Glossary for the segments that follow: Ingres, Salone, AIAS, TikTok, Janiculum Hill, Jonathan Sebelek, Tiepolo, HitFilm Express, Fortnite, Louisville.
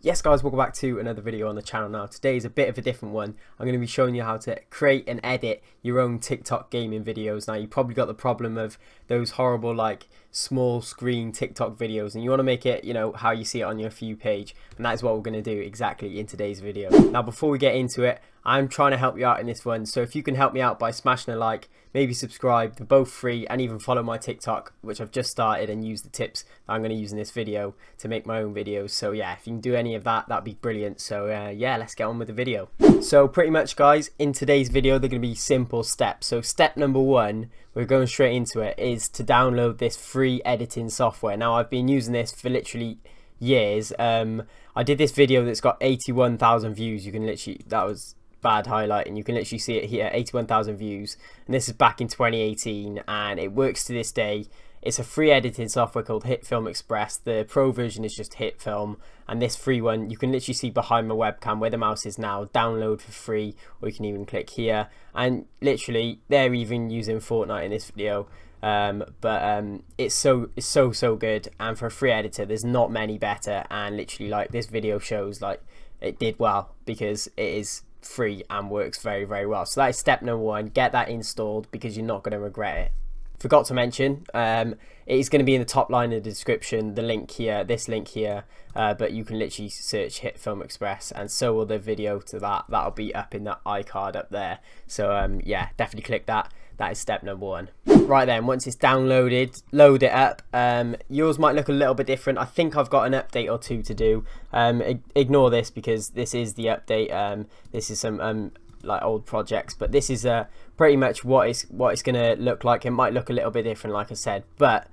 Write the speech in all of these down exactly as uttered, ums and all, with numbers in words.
Yes guys, welcome back to another video on the channel. Now today is a bit of a different one. I'm going to be showing you how to create and edit your own TikTok gaming videos. Now you probably got the problem of those horrible like small screen TikTok videos and you want to make it, you know, how you see it on your For You page, and that is what we're going to do exactly in today's video. Now before we get into it, I'm trying to help you out in this one, so if you can help me out by smashing a like, maybe subscribe, they're both free, and even follow my TikTok, which I've just started, and use the tips that I'm going to use in this video to make my own videos. So yeah, if you can do any of that, that'd be brilliant. So uh, yeah, let's get on with the video. So pretty much guys, in today's video they're going to be simple steps. So step number one, we're going straight into it, is to download this free editing software. Now I've been using this for literally years. um, I did this video that's got eighty-one thousand views. You can literally, that was bad highlighting, you can literally see it here, eighty-one thousand views, and this is back in twenty eighteen, and it works to this day. It's a free editing software called HitFilm Express. The pro version is just HitFilm, and this free one you can literally see behind my webcam where the mouse is now. Download for free, or you can even click here, and literally they're even using Fortnite in this video. Um, but um, it's so it's so so good, and for a free editor there's not many better, and literally like this video shows like it did well because it is free and works very very well. So that is step number one, get that installed because you're not going to regret it. Forgot to mention, um, it is going to be in the top line of the description, the link here, this link here, uh, but you can literally search HitFilm Express and so will the video to that, that'll be up in that iCard up there. So um, yeah, definitely click that. That is step number one. Right then, once it's downloaded, load it up. Um, yours might look a little bit different. I think I've got an update or two to do. Um, ignore this because this is the update. Um, this is some um, like old projects, but this is uh, pretty much what it's, what it's gonna look like. It might look a little bit different, like I said, but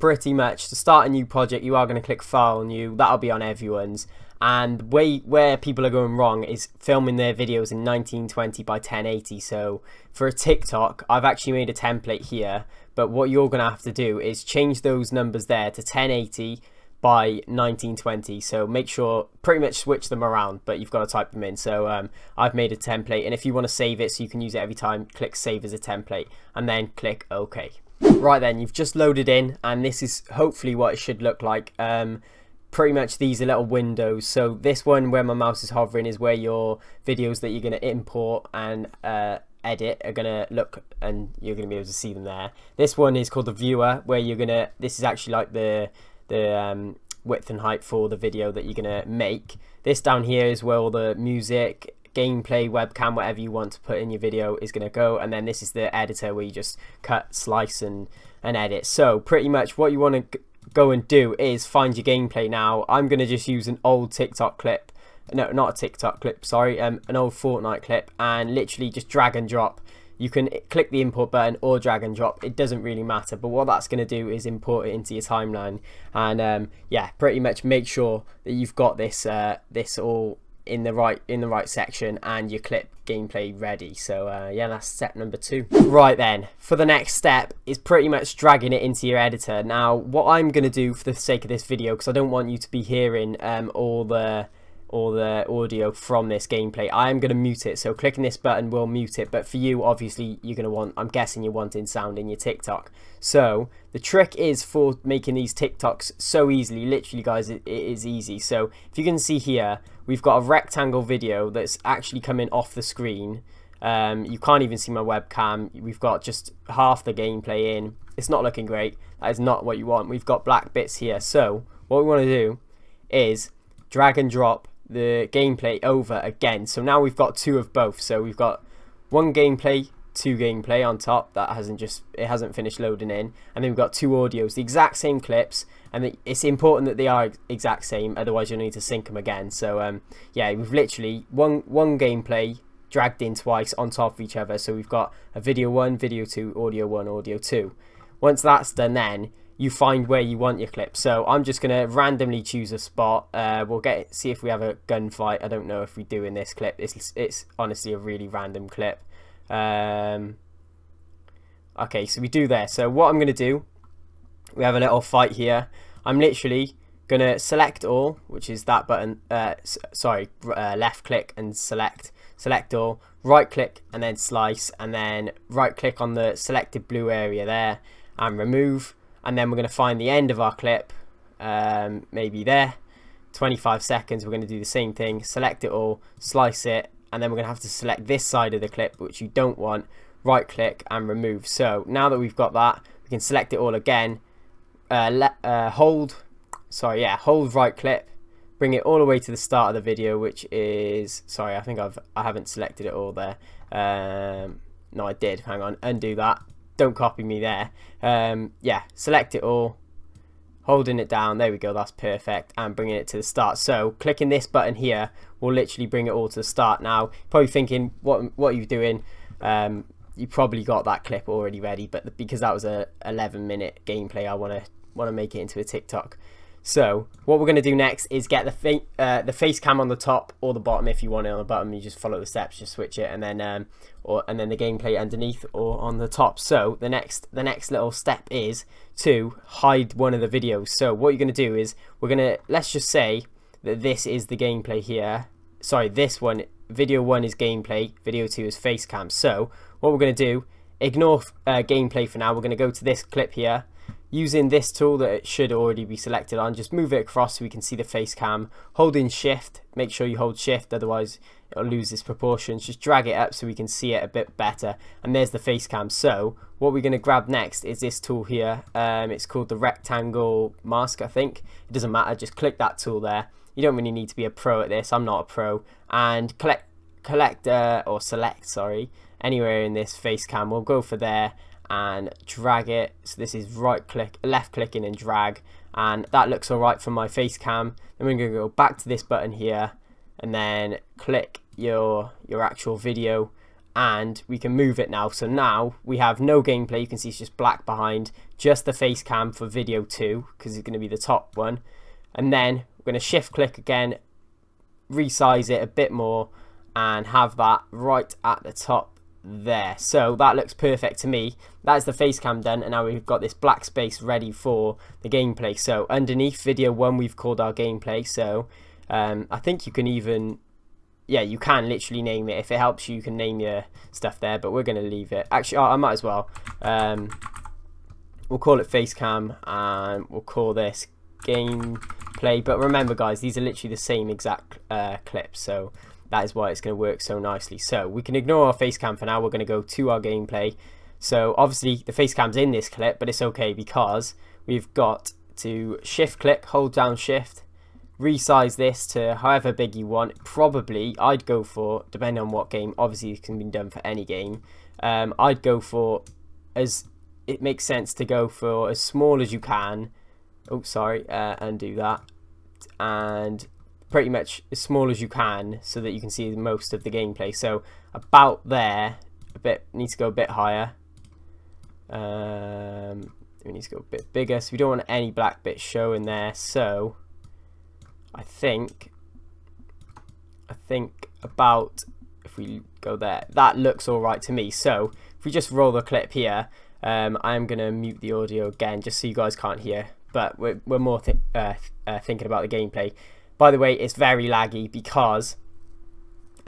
pretty much to start a new project, you are gonna click File New. That'll be on everyone's. And way where people are going wrong is filming their videos in nineteen twenty by ten eighty. So for a TikTok, I've actually made a template here, but what you're gonna have to do is change those numbers there to ten eighty by nineteen twenty. So make sure, pretty much switch them around, but you've got to type them in. So um, I've made a template, and if you want to save it so you can use it every time, click Save as a Template and then click OK. Right then, you've just loaded in, and this is hopefully what it should look like. Um, pretty much these are little windows. So this one where my mouse is hovering is where your videos that you're going to import and uh, edit are going to look, and you're going to be able to see them there. This one is called the viewer, where you're going to, this is actually like the the um, width and height for the video that you're going to make. This down here is where all the music, gameplay, webcam, whatever you want to put in your video is going to go, and then this is the editor where you just cut, slice and, and edit. So pretty much what you want to go and do is find your gameplay. Now I'm going to just use an old TikTok clip, no not a TikTok clip sorry um, an old Fortnite clip, and literally just drag and drop. You can click the import button or drag and drop, it doesn't really matter, but what that's going to do is import it into your timeline. And um, yeah, pretty much make sure that you've got this uh, this all in the right in the right section and your clip gameplay ready. So uh, yeah, that's step number two. Right then, for the next step is pretty much dragging it into your editor. Now what I'm going to do for the sake of this video, because I don't want you to be hearing um, all the all the audio from this gameplay, I am going to mute it. So clicking this button will mute it, but for you obviously you're going to want, I'm guessing you're wanting sound in your TikTok. So the trick is for making these TikToks so easily, literally guys, it, it is easy. So if you can see here, we've got a rectangle video that's actually coming off the screen. Um, you can't even see my webcam. We've got just half the gameplay in. It's not looking great. That is not what you want. We've got black bits here. So what we want to do is drag and drop the gameplay over again. So now we've got two of both. So we've got one gameplay, two gameplay on top that hasn't just it hasn't finished loading in, and then we've got two audios, the exact same clips, and it's important that they are exact same, otherwise you'll need to sync them again. So um yeah, we've literally one one gameplay dragged in twice on top of each other. So we've got a video one, video two, audio one, audio two. Once that's done, then you find where you want your clip. So I'm just gonna randomly choose a spot. Uh, we'll get see if we have a gunfight. I don't know if we do in this clip. It's it's honestly a really random clip. Um, okay, so we do there. So what I'm gonna do, we have a little fight here. I'm literally gonna select all, which is that button. Uh, sorry, uh, left click and select. Select all. Right click and then slice, and then right click on the selected blue area there and remove. And then we're going to find the end of our clip, um, maybe there, twenty-five seconds, we're going to do the same thing, select it all, slice it, and then we're going to have to select this side of the clip, which you don't want, right click and remove. So now that we've got that, we can select it all again, uh, let, uh, hold, sorry, yeah, hold right click, bring it all the way to the start of the video, which is, sorry, I think I've, I haven't selected it all there, um, no I did, hang on, undo that, don't copy me there, um, yeah, select it all, holding it down, there we go, that's perfect, and bringing it to the start. So clicking this button here will literally bring it all to the start. Now probably thinking what what you're doing, um, you probably got that clip already ready, but because that was a eleven minute gameplay, I want to want to make it into a TikTok. So what we're going to do next is get the fa uh, the face cam on the top or the bottom. If you want it on the bottom, you just follow the steps, just switch it, and then um, or and then the gameplay underneath or on the top. So the next the next little step is to hide one of the videos. So what you're going to do is we're going to let's just say that this is the gameplay here. Sorry, this one, video one is gameplay, video two is face cam. So what we're going to do, ignore uh, gameplay for now. We're going to go to this clip here. Using this tool that it should already be selected on, just move it across so we can see the face cam. Holding shift, make sure you hold shift, otherwise it'll lose its proportions. Just drag it up so we can see it a bit better, and there's the face cam. So what we're going to grab next is this tool here, um, it's called the rectangle mask, I think. It doesn't matter, just click that tool there. You don't really need to be a pro at this, I'm not a pro. And collect, collect uh, or select, sorry, anywhere in this face cam, we'll go for there and drag it. So this is right click, left clicking and drag, and that looks alright for my face cam. Then we're going to go back to this button here and then click your your actual video, and we can move it now. So now we have no gameplay, you can see it's just black behind, just the face cam for video two, because it's going to be the top one. And then we're going to shift click again, resize it a bit more, and have that right at the top there. So that looks perfect to me. That's the face cam done, and now we've got this black space ready for the gameplay. So underneath video one, we've called our gameplay. So um, I think you can even, yeah, you can literally name it. If it helps you, you can name your stuff there, but we're going to leave it. Actually, oh, I might as well. Um, we'll call it face cam, and we'll call this gameplay. But remember, guys, these are literally the same exact uh, clips. So that is why it's going to work so nicely. So we can ignore our face cam for now. We're going to go to our gameplay. So obviously the face cam's in this clip, but it's okay because we've got to shift click, hold down shift, resize this to however big you want. Probably I'd go for, depending on what game, obviously it can be done for any game. Um, I'd go for, as it makes sense to go for as small as you can. Oh, sorry, uh, undo that. And pretty much as small as you can so that you can see most of the gameplay. So about there, a bit, need to go a bit higher. Um, we need to go a bit bigger, so we don't want any black bits showing there. So I think, I think about, if we go there, that looks all right to me. So if we just roll the clip here, um, I'm going to mute the audio again just so you guys can't hear, but we're, we're more th uh, uh, thinking about the gameplay. By the way, it's very laggy because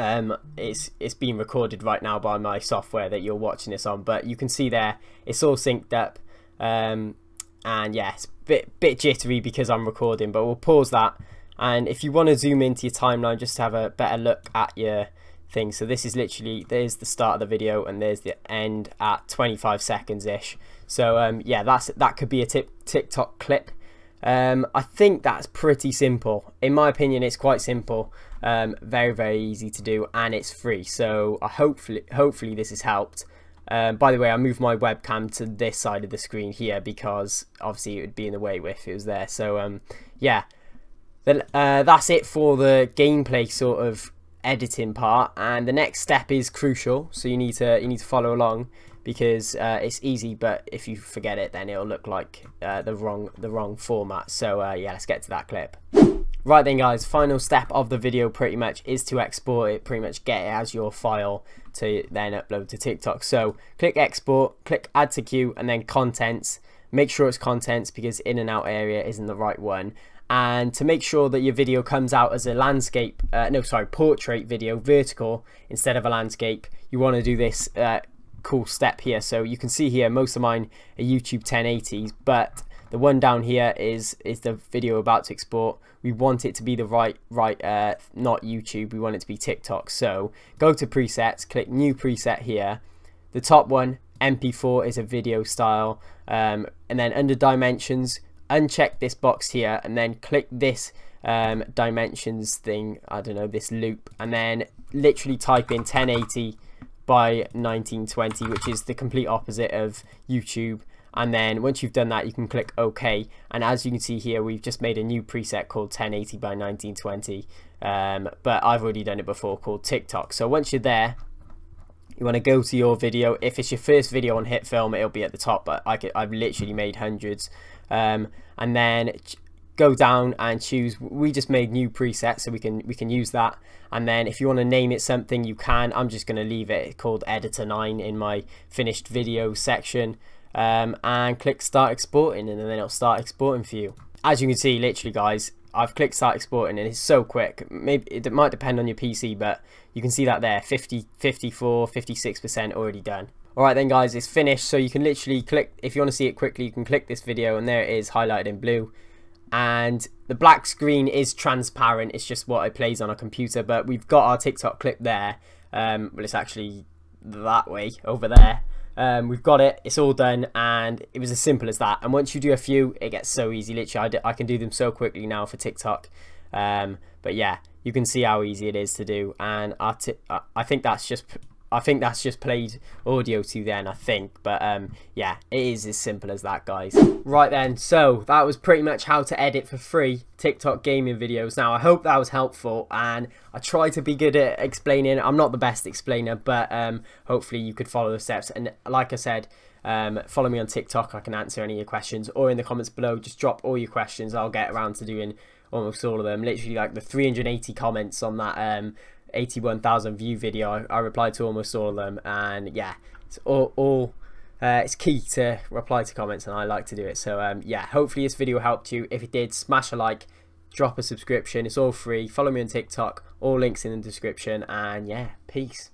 um, it's it's being recorded right now by my software that you're watching this on. But you can see there, it's all synced up. Um, and yeah, it's a bit, bit jittery because I'm recording, but we'll pause that. And if you want to zoom into your timeline just to have a better look at your thing. So this is literally, there's the start of the video and there's the end at twenty-five seconds-ish. So um, yeah, that's that could be a tip, TikTok clip. Um, I think that's pretty simple. In my opinion, it's quite simple, um, very very easy to do, and it's free. So I hopefully hopefully this has helped. Um, by the way, I moved my webcam to this side of the screen here because obviously it would be in the way if it was there. So um, yeah, the, uh, that's it for the gameplay sort of editing part, and the next step is crucial. So you need to you need to follow along, because uh, it's easy, but if you forget it, then it'll look like uh, the wrong the wrong format. So uh, yeah, let's get to that clip. Right then, guys, final step of the video pretty much is to export it, pretty much get it as your file to then upload to TikTok. So click export, click add to queue, and then contents. Make sure it's contents because in and out area isn't the right one. And to make sure that your video comes out as a landscape, uh, no, sorry, portrait video, vertical, instead of a landscape, you want to do this uh, cool step here. So you can see here most of mine are YouTube ten eighties, but the one down here is is the video about to export, we want it to be the right, right, uh, not YouTube, we want it to be TikTok. So go to presets, click new preset here. The top one, M P four, is a video style. Um, and then under dimensions, uncheck this box here and then click this um, dimensions thing, I don't know, this loop, and then literally type in ten eighty by nineteen twenty, which is the complete opposite of YouTube. And then once you've done that, you can click OK, and as you can see here, we've just made a new preset called ten eighty by nineteen twenty, um, but I've already done it before, called TikTok. So once you're there, you want to go to your video. If it's your first video on HitFilm, it'll be at the top, but I could, I've literally made hundreds. Um, and then go down and choose, we just made new presets, so we can we can use that. And then if you want to name it something, you can. I'm just going to leave it called editor nine in my finished video section, um, and click start exporting, and then it'll start exporting for you. As you can see, literally guys, I've clicked start exporting and it's so quick. Maybe it might depend on your P C, but you can see that there, fifty, fifty-four, fifty-six percent already done. Alright then guys, it's finished, so you can literally click, if you want to see it quickly, you can click this video and there it is, highlighted in blue. And the black screen is transparent, it's just what it plays on a computer, but we've got our TikTok clip there. Um, well, it's actually that way, over there. Um, we've got it, it's all done, and it was as simple as that. And once you do a few, it gets so easy. Literally, I, d I can do them so quickly now for TikTok. Um, but yeah, you can see how easy it is to do. And our t I think that's just, I think that's just played audio to then, I think. But um, yeah, it is as simple as that, guys. Right then, so that was pretty much how to edit for free TikTok gaming videos. Now, I hope that was helpful, and I try to be good at explaining. I'm not the best explainer, but um, hopefully you could follow the steps. And like I said, um, follow me on TikTok. I can answer any of your questions, or in the comments below, just drop all your questions. I'll get around to doing almost all of them. Literally like the three hundred eighty comments on that um, eighty-one thousand view video, I, I replied to almost all of them. And yeah, it's all, all uh, it's key to reply to comments, and I like to do it. So um, yeah, hopefully this video helped you. If it did, smash a like, drop a subscription, it's all free. Follow me on TikTok, all links in the description, and yeah, peace.